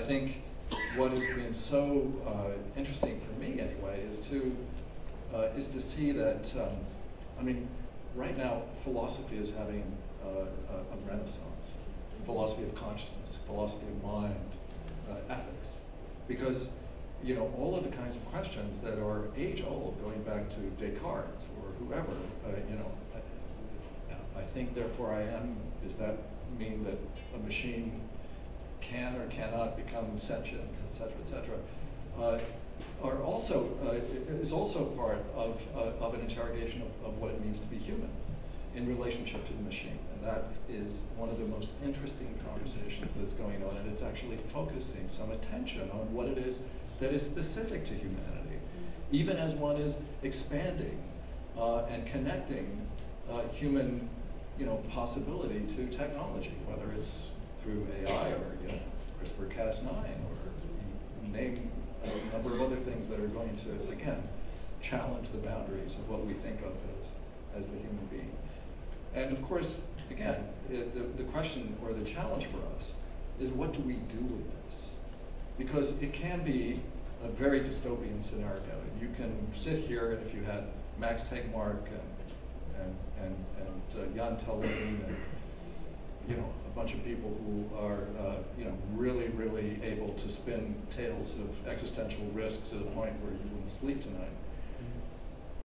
I think what has been so interesting for me, anyway, is to see that, I mean, right now, philosophy is having a renaissance. Philosophy of consciousness, philosophy of mind, ethics. Because, you know, all of the kinds of questions that are age-old, going back to Descartes or whoever, you know, I think, therefore I am, does that mean that a machine can or cannot become sentient, et cetera, are also, is also part of an interrogation of what it means to be human in relationship to the machine. And that is one of the most interesting conversations that's going on, and it's actually focusing some attention on what it is that is specific to humanity, even as one is expanding and connecting human, you know, possibility to technology, whether it's through AI or, you know, CRISPR-Cas9 or name a number of other things that are going to, again, challenge the boundaries of what we think of as the human being. And of course, again, the question or the challenge for us is, what do we do with this? Because it can be a very dystopian scenario. You can sit here, and if you had Max Tegmark and Jan Tallerin and, you know, a bunch of people who are, you know, really, really able to spin tales of existential risk to the point where you wouldn't sleep tonight.